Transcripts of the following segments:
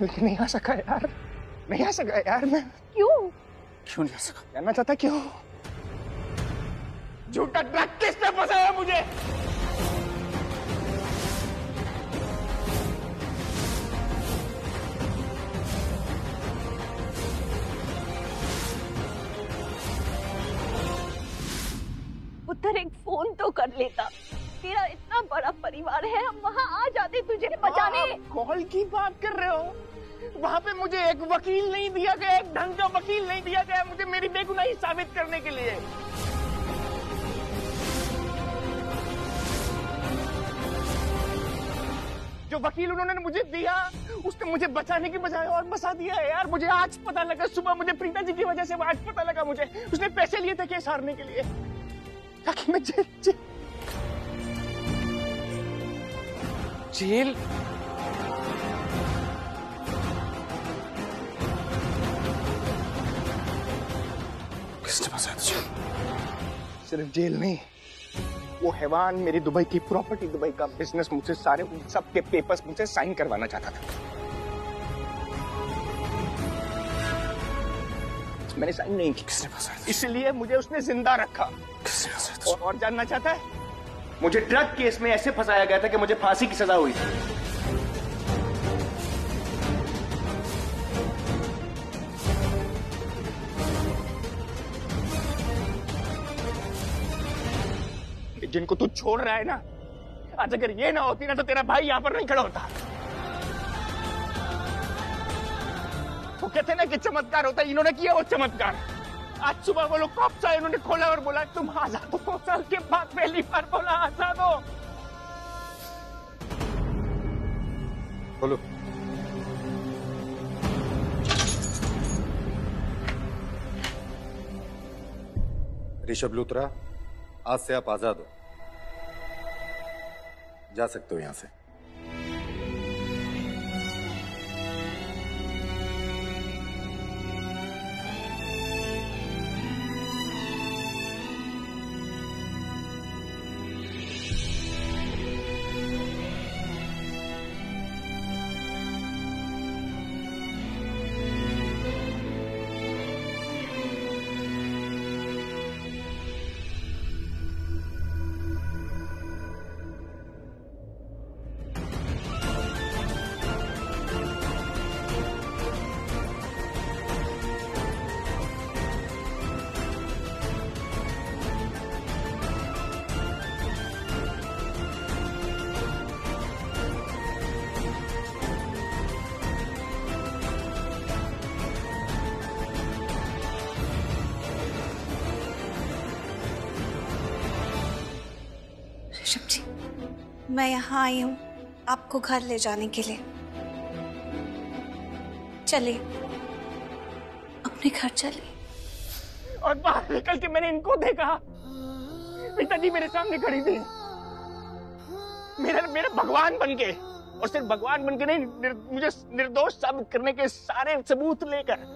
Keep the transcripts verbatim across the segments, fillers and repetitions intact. लेकिन नहीं आ सका यार, नहीं आ सका यार मैं। क्यों क्यों नहीं आ सका यार? मैं चाहता क्यों? झूठा ट्रक किसने फंसाया मुझे? उत्तर एक फोन तो कर लेता, तेरा इतना बड़ा परिवार है, हम वहाँ आ जाते तुझे बचाने। कॉल की बात कर रहे हो? वहाँ पे मुझे एक वकील नहीं दिया गया, एक ढंग का वकील नहीं दिया गया मुझे मेरी बेगुनाही साबित करने के लिए। जो वकील उन्होंने मुझे दिया उसने मुझे बचाने की बजाय और फंसा दिया है यार। मुझे आज पता लगा सुबह, मुझे प्रीता जी की वजह से आज पता लगा। मुझे उसने पैसे लिए थे केस हारने के लिए ताकि मैं जेल जेल जेल किसने फंसाया तुझे? सिर्फ जेल नहीं, वो हैवान मेरी दुबई की प्रॉपर्टी, दुबई का बिजनेस, मुझसे सारे उन सब के पेपर्स मुझसे साइन करवाना चाहता था। मैंने साइन नहीं किया। किसने फंसाया? इसलिए मुझे उसने जिंदा रखा। किसने फंसाया? और, और जानना चाहता है? मुझे ड्रग केस में ऐसे फंसाया गया था कि मुझे फांसी की सजा हुई थी। जिनको तू छोड़ रहा है ना, आज अगर ये ना होती ना तो तेरा भाई यहाँ पर नहीं खड़ा होता। वो कहते ना कि चमत्कार होता है, इन्होंने किया वो चमत्कार। आज सुबह वो लोग कॉप्स आए, उन्होंने खोला और बोला तुम आजाद हो। दो साल के बाद पहली बार बोला आजाद हो। बोलो ऋषभ लूथरा, आज से आप आजाद हो, जा सकते हो यहां से। मैं यहाँ आई हूँ आपको घर ले जाने के लिए। चलिए अपने घर चलिए। और बाहर निकल के मैंने इनको देखा, पिताजी मेरे सामने खड़ी थी, मेरा मेरा भगवान बन के, और सिर्फ भगवान बन के नहीं, निर, मुझे निर्दोष साबित करने के सारे सबूत लेकर।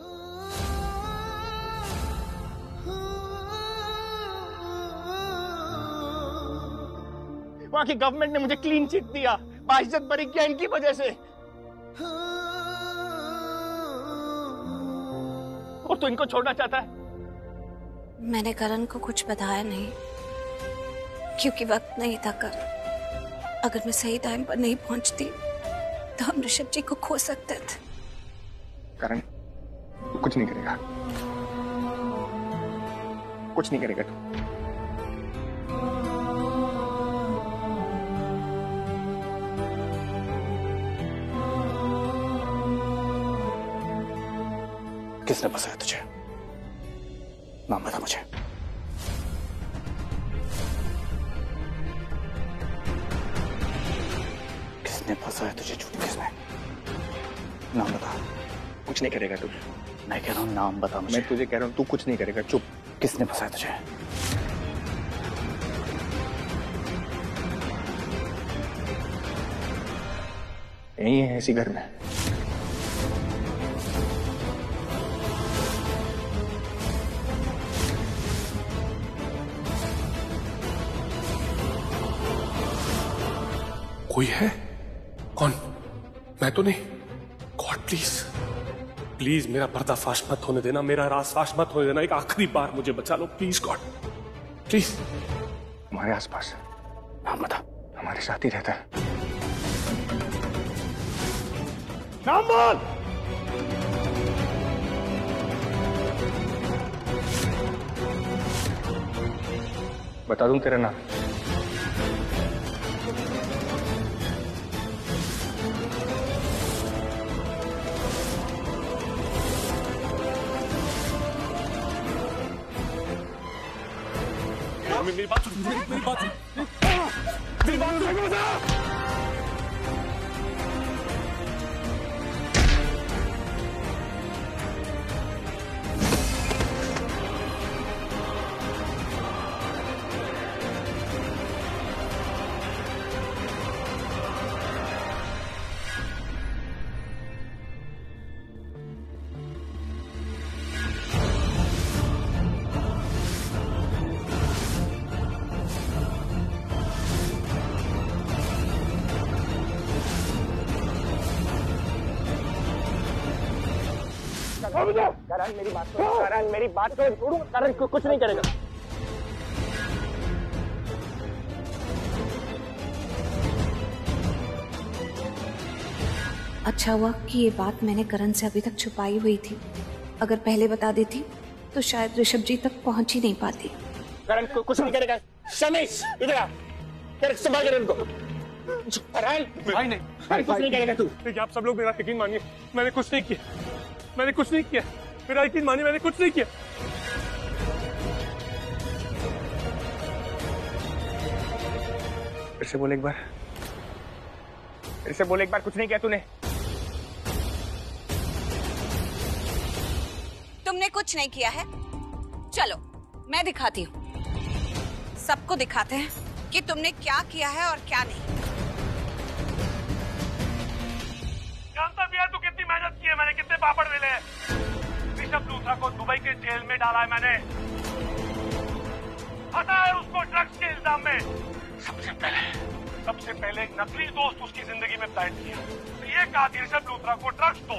वहाँ की गवर्नमेंट ने मुझे क्लीन चिट दिया, बाइज्जत बरी किया इनकी वजह से। और तू इनको छोड़ना चाहता है? मैंने करण को कुछ बताया नहीं क्योंकि वक्त नहीं था। करण अगर मैं सही टाइम पर नहीं पहुंचती तो हम ऋषभ जी को खो सकते थे। करण तू कुछ नहीं करेगा, कुछ नहीं करेगा तू। किसने फंसाया तुझे? नाम बता मुझे। किसने फंसाया तुझे? झूठ किसने? नाम बता। कुछ नहीं करेगा तू। मैं कह रहा हूँ नाम बता मुझे। मैं तुझे कह रहा हूँ तू कुछ नहीं करेगा, चुप। किसने फंसाया तुझे? यही है, इसी घर में। कोई है? कौन? मैं तो नहीं। गॉड प्लीज प्लीज मेरा पर्दाफाश मत होने देना, मेरा राजफाश मत होने देना, एक आखिरी बार मुझे बचा लो प्लीज गॉड प्लीज। हमारे आसपास नाम बता, हमारे साथ ही रहता है। नाम बोल। बता दूं तेरा नाम? मेरी बात सुन, मेरी बात सुन, मेरी बात सुन, मेरी बात सुन। करण मेरी बात सुन, करण मेरी बात सुन, छोड़ू करण कुछ नहीं करेगा। अच्छा हुआ कि ये बात मैंने करण से अभी तक छुपाई हुई थी, अगर पहले बता देती तो शायद ऋषभ जी तक पहुंच ही नहीं पाती। करण को कुछ नहीं करेगा। शमेश इधर आ, संभाल करण को। करण भाई नहीं, कुछ नहीं करेगा तू। देखिए आप सब लोग मेरा यकीन मानिए, मैंने कुछ नहीं किया, मैंने कुछ नहीं किया, मेरा यकीन मानिए मैंने कुछ नहीं किया। फिर से बोल एक बार, फिर से बोल एक बार। कुछ नहीं किया तूने, तुमने कुछ नहीं किया है। चलो मैं दिखाती हूँ, सबको दिखाते हैं कि तुमने क्या किया है और क्या नहीं। जानता भी है तू कितनी मेहनत की है, मैंने कितने पापड़ बेले हैं। ऋषभ लूथरा को दुबई के जेल में डाला है मैंने, हटाया है उसको ड्रग्स के इल्जाम में। सबसे पहले सबसे पहले एक नकली दोस्त उसकी जिंदगी में प्लान किया, तो ये कहा कि ऋषभ लूथरा को ड्रग्स दो,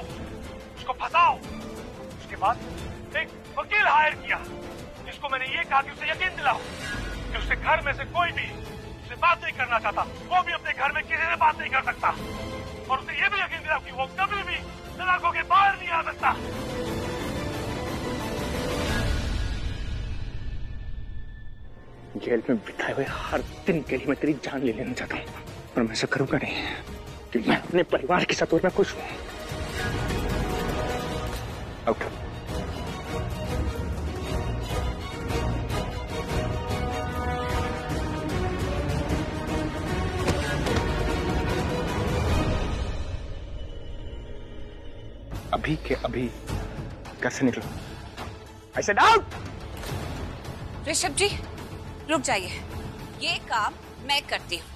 उसको फंसाओ। उसके बाद एक वकील हायर किया जिसको मैंने ये कहा कि उसे यकीन दिलाओ कि उसके घर में से कोई भी उससे बात नहीं करना चाहता, वो भी अपने घर में किसी से बात नहीं कर सकता, और उसे ये भी यकीन दिलाओ कि वो कभी भी सलाखों के बाहर नहीं आ सकता। जेल में बिठाए हुए हर दिन के लिए मैं तेरी जान ले लेना चाहता हूँ, पर मैं ऐसा करूँगा नहीं कि मैं अपने परिवार के साथ और मैं खुश हूँ। आउट। अभी के अभी घर से निकलो। I said out! ऋषभ जी रुक जाइए, ये काम मैं करती हूँ।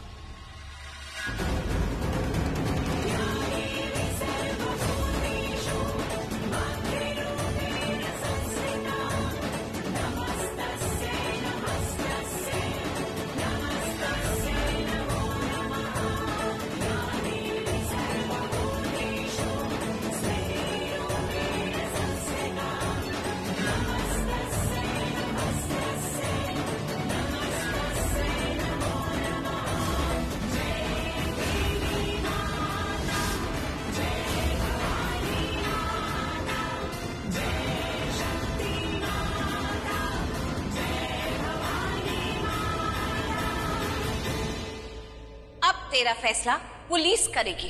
तेरा फैसला पुलिस करेगी,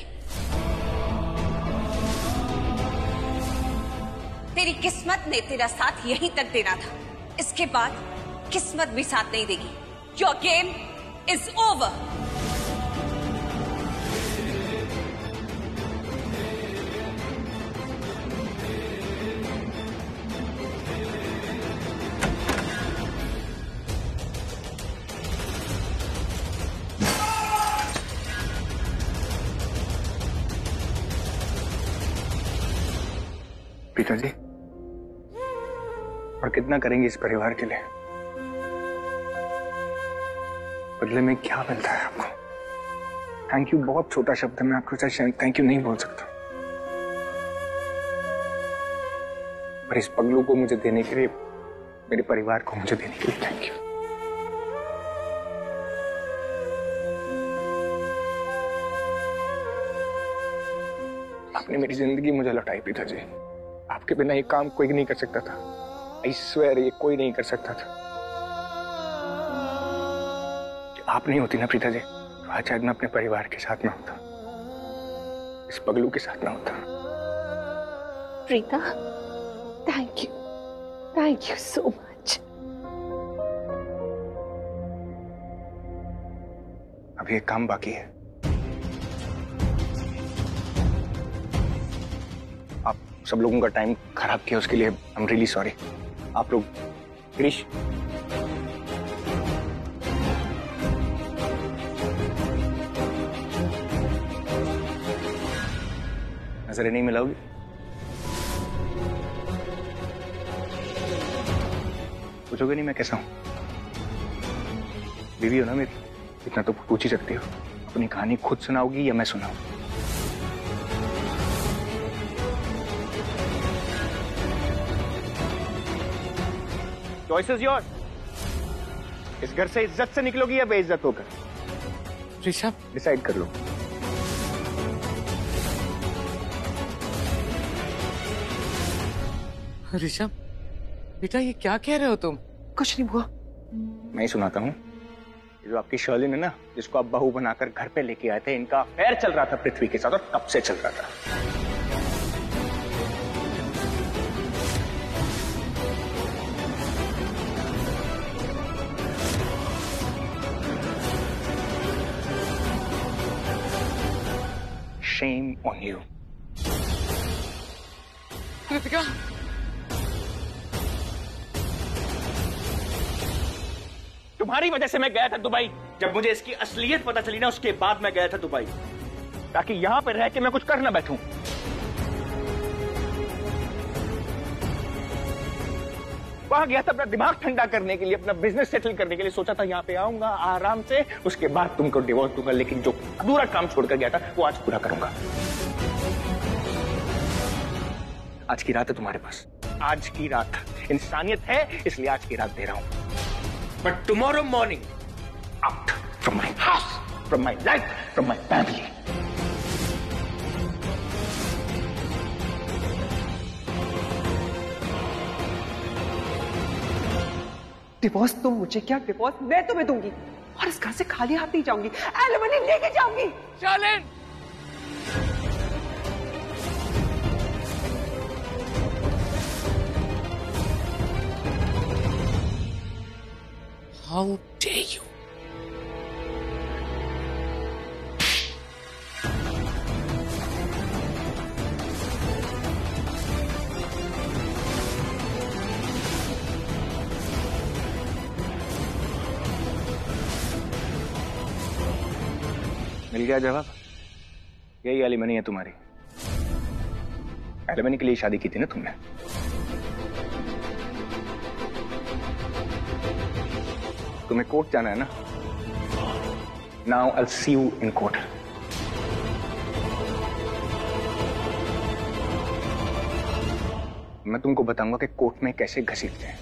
तेरी किस्मत ने तेरा साथ यहीं तक देना था, इसके बाद किस्मत भी साथ नहीं देगी। Your game is over. Preeta ji, और कितना करेंगे इस परिवार के लिए? बदले में क्या मिलता है आपको? थैंक यू बहुत छोटा शब्द है, मैं आपको शायद थैंक यू नहीं बोल सकता। पर इस पगलू को मुझे देने के लिए, मेरे परिवार को मुझे देने के लिए थैंक यू। आपने मेरी जिंदगी मुझे लौटाई पी था जी। आपके बिना ये काम कोई नहीं कर सकता था। आई स्वेयर ये कोई नहीं कर सकता था। आप नहीं होती ना प्रीता जी, तो आज शायद मैं अपने परिवार के साथ ना होता, इस पगलू के साथ ना होता। Preeta, thank you, thank you so much. अभी एक काम बाकी है, आप सब लोगों का टाइम खराब किया उसके लिए आई एम रियली सॉरी। आप लोग ऋष नजरें नहीं मिलाओगी। पूछोगे नहीं मैं कैसा हूं? बीवी हो ना मेरी, इतना तो पूछ ही सकती हो। अपनी कहानी खुद सुनाओगी या मैं सुनाऊं? Choice is your. इस घर से इज्जत से निकलोगी या बेइज्जत होकर? ऋषभ, डिसाइड कर लो। ऋषभ बेटा, ये क्या कह रहे हो तुम? कुछ नहीं बुआ, मैं ही सुनाता हूँ। जो आपकी शर्लिन है ना, जिसको आप बहू बनाकर घर पे लेके आए थे, इनका अफेयर चल रहा था पृथ्वी के साथ, और कब से चल रहा था। Shame on you। कृतिका, तुम्हारी वजह से मैं गया था दुबई। जब मुझे इसकी असलियत पता चली ना, उसके बाद मैं गया था दुबई, ताकि यहां पर रह के मैं कुछ कर ना बैठूं। वहां गया था अपना दिमाग ठंडा करने के लिए, अपना बिजनेस सेटल करने के लिए। सोचा था यहां पे आऊंगा आराम से, उसके बाद तुमको डिवोर्स दूंगा, लेकिन जो अधूरा काम छोड़कर गया था वो आज पूरा करूंगा। आज की रात है तुम्हारे पास, आज की रात। इंसानियत है इसलिए आज की रात दे रहा हूं। But tomorrow morning, out from my house, from my life, from my family. Divorce तो मुझे क्या, डिवोर्स मैं तुम्हें दूंगी, और इस घर से खाली हाथ नहीं जाऊंगी, एलिमनी लेके जाऊंगी। Sherlyn, How dare you? मिल गया जवाब? यही एलिमनी है तुम्हारी। एलिमनी के लिए शादी की थी ना तुमने। तुम्हें कोर्ट जाना है ना? Now I will see you in court. मैं तुमको बताऊंगा कि कोर्ट में कैसे घसीटते हैं।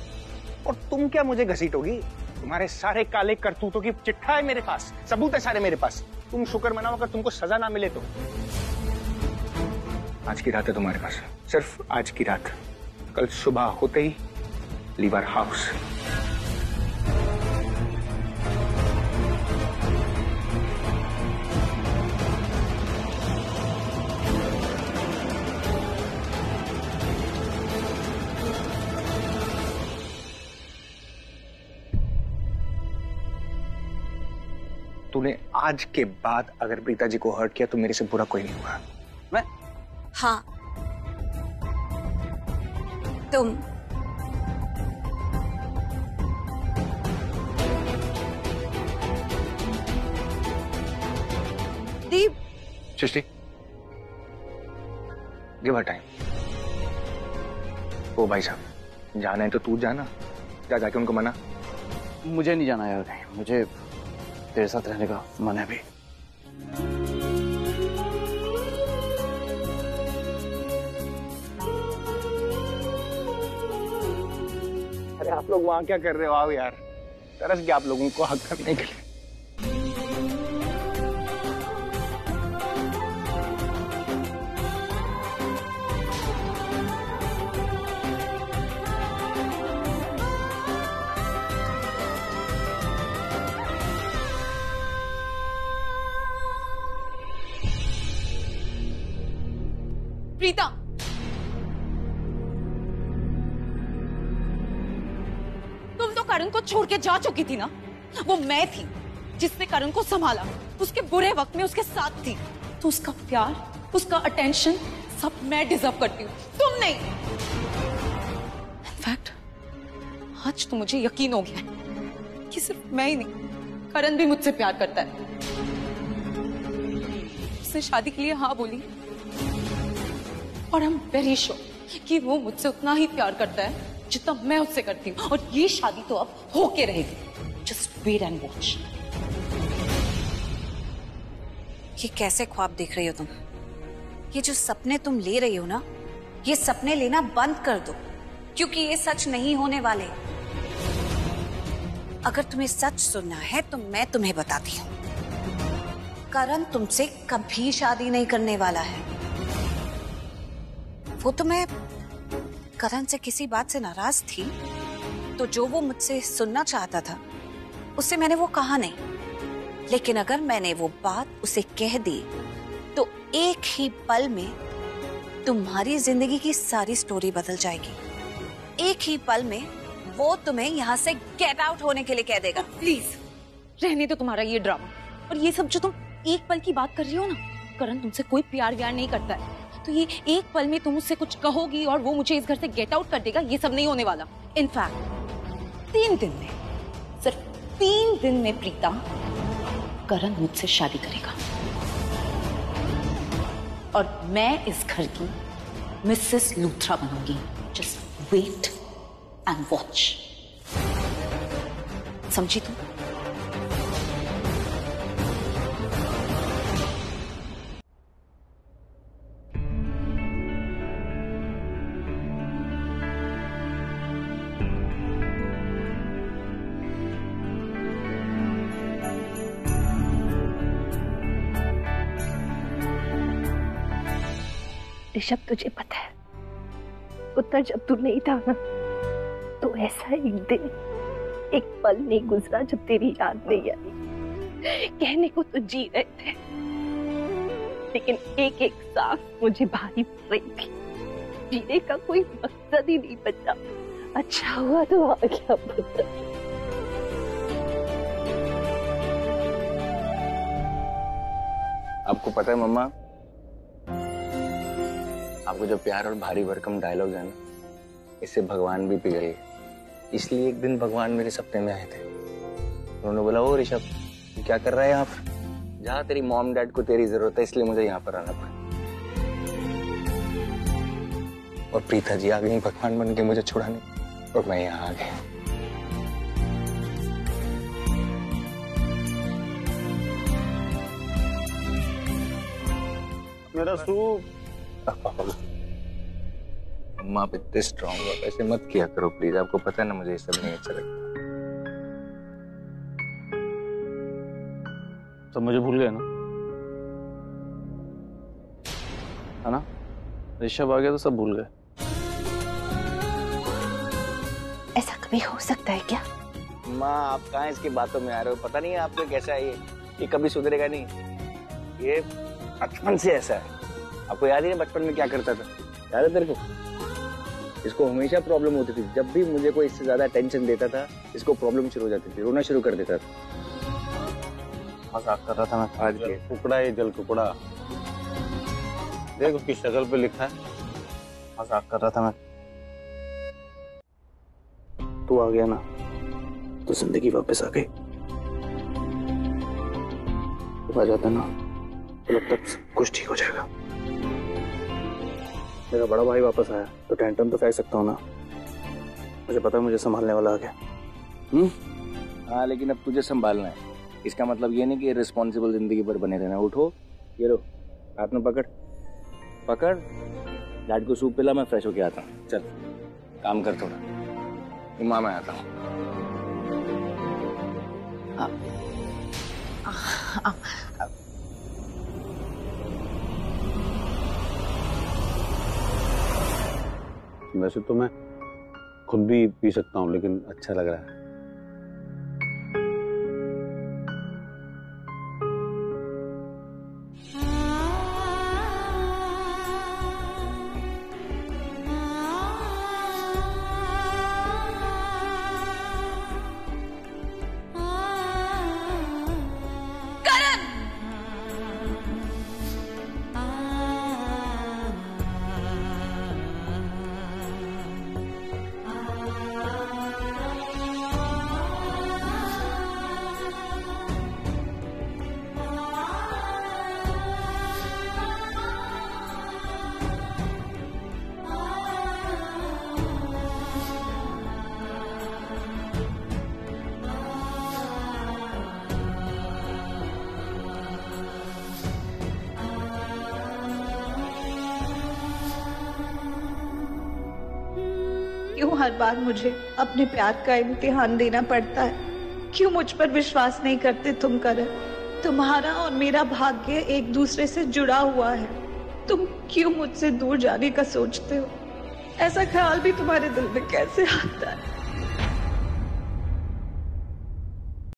और तुम क्या मुझे घसीटोगी? तुम्हारे सारे काले करतूतों की चिट्ठा है मेरे पास, सबूत है सारे मेरे पास। तुम शुक्र मनाओ अगर तुमको सजा ना मिले तो। आज की रात है तुम्हारे पास, सिर्फ आज की रात। कल सुबह होते ही लीव आवर हाउस। तूने आज के बाद अगर प्रीता जी को हर्ट किया तो मेरे से बुरा कोई नहीं होगा। मैं? हाँ, तुम। दीप। सृष्टि, गिव हर टाइम। ओ भाई साहब, जाना है तो तू जाना, जा जाके उनको मना। मुझे नहीं जाना यार, मुझे तेरे साथ रहने का मन है भी। आप लोग वहाँ क्या कर रहे हो? आओ यार, तरस गया आप लोगों को हक करने के लिए। प्रीता, तुम तो करण को छोड़ के जा चुकी थी ना। वो मैं थी जिसने करण को संभाला, उसके बुरे वक्त में उसके साथ थी। तो उसका प्यार, उसका अटेंशन सब मैं डिजर्व करती हूँ, तुम नहीं। इनफैक्ट आज तो मुझे यकीन हो गया है कि सिर्फ मैं ही नहीं, करण भी मुझसे प्यार करता है। उसने शादी के लिए हाँ बोली और हम वेरी श्योर कि वो मुझसे उतना ही प्यार करता है जितना मैं उससे करती हूँ। और ये शादी तो अब होके रहेगी। Just wait and watch. ये कैसे ख्वाब देख रही हो तुम? ये जो सपने तुम ले रही हो ना, ये सपने लेना बंद कर दो, क्योंकि ये सच नहीं होने वाले। अगर तुम्हें सच सुनना है तो मैं तुम्हें बताती हूँ, करण तुमसे कभी शादी नहीं करने वाला है। वो तो मैं करण से किसी बात से नाराज थी, तो जो वो मुझसे सुनना चाहता था उससे मैंने वो कहा नहीं। लेकिन अगर मैंने वो बात उसे कह दी तो एक ही पल में तुम्हारी जिंदगी की सारी स्टोरी बदल जाएगी। एक ही पल में वो तुम्हें यहाँ से गेट आउट होने के लिए कह देगा। प्लीज रहने दो तुम्हारा ये ड्रामा और ये सब। जो तुम एक पल की बात कर रही हो ना, करण तुमसे कोई प्यार व्यार नहीं करता है। तो ये एक पल में तुम उससे कुछ कहोगी और वो मुझे इस घर से गेट आउट कर देगा, ये सब नहीं होने वाला। इनफैक्ट तीन दिन में, सिर्फ तीन दिन में प्रीता, करण मुझसे शादी करेगा और मैं इस घर की मिसेस लूथरा बनूंगी। जस्ट वेट एंड वॉच, समझी तुम? ऋषभ, तुझे पता है उत्तर जब तू नहीं था ना, तो ऐसा एक दिन एक पल नहीं गुजरा जब तेरी याद नहीं आई। कहने को तो जी रहे थे, लेकिन एक एक सांस मुझे भारी पड़ रही थी। जीने का कोई मकसद ही नहीं बचा। अच्छा हुआ तो आ गया पता। आपको पता है मम्मा, आपको जो प्यार और भारी भरकम डायलॉग है ना, इससे भगवान भी पिघल गए। इसलिए एक दिन भगवान मेरे सपने में आए थे। उन्होंने बोला, ओ ऋषभ, क्या कर रहा है यहाँ पर? जहाँ तेरी मॉम डैड को तेरी जरूरत है, इसलिए मुझे यहाँ पर आना पड़ा। और प्रीता जी आ गई भगवान बन के मुझे छुड़ाने, और मैं यहाँ आ गया। मेरा सूप मम्मा, आप इतने स्ट्रॉन्ग हो, ऐसे मत किया करो प्लीज। आपको पता है ना मुझे ये सब नहीं अच्छा लगता। तो मुझे भूल गए ना, है ना? ऋषभ आ गया तो सब भूल गए। ऐसा कभी हो सकता है क्या? माँ, आप कहाँ इसकी बातों में आ रहे हो? पता नहीं है आपको कैसा है ये, ये कभी सुधरेगा नहीं। ये बचपन से ऐसा है। आपको याद ही नहीं बचपन में क्या करता था? याद है तेरे को? इसको हमेशा प्रॉब्लम होती थी। जब भी मुझे कोई इससे ज्यादा टेंशन देता था, इसको प्रॉब्लम शुरू हो जाती थी, रोना शुरू कर देता था। मजाक कर रहा था मैं। आज ये कुकड़ा, ये जल कुकड़ा, देखो किस शक्ल पे लिखा है। मजाक कर रहा था मैं। तू आ गया ना तो जिंदगी वापस आ गई। तू आ जाता ना तो लगता सब कुछ ठीक हो जाएगा। मेरा बड़ा भाई वापस आया तो टेंटम तो फेंक सकता हूँ ना। मुझे पता है मुझे संभालने वाला आ गया। हम्म, हाँ, लेकिन अब तुझे संभालना है। इसका मतलब ये नहीं कि रिस्पॉन्सिबल जिंदगी पर बने रहना। उठो, ये लो, हाथ में पकड़ पकड़। डैड को सूप पिला, मैं फ्रेश होके आता हूँ। चल काम कर थोड़ा। माँ मैं आता हूँ। वैसे तो मैं खुद भी पी सकता हूँ लेकिन अच्छा लग रहा है। हर बार मुझे अपने प्यार का इम्तिहान देना पड़ता है। क्यों मुझ पर विश्वास नहीं करते तुम करण? तुम्हारा और मेरा भाग्य एक दूसरे से जुड़ा हुआ है। तुम क्यों मुझसे दूर जाने का सोचते हो? ऐसा ख्याल भी तुम्हारे दिल में कैसे आता है?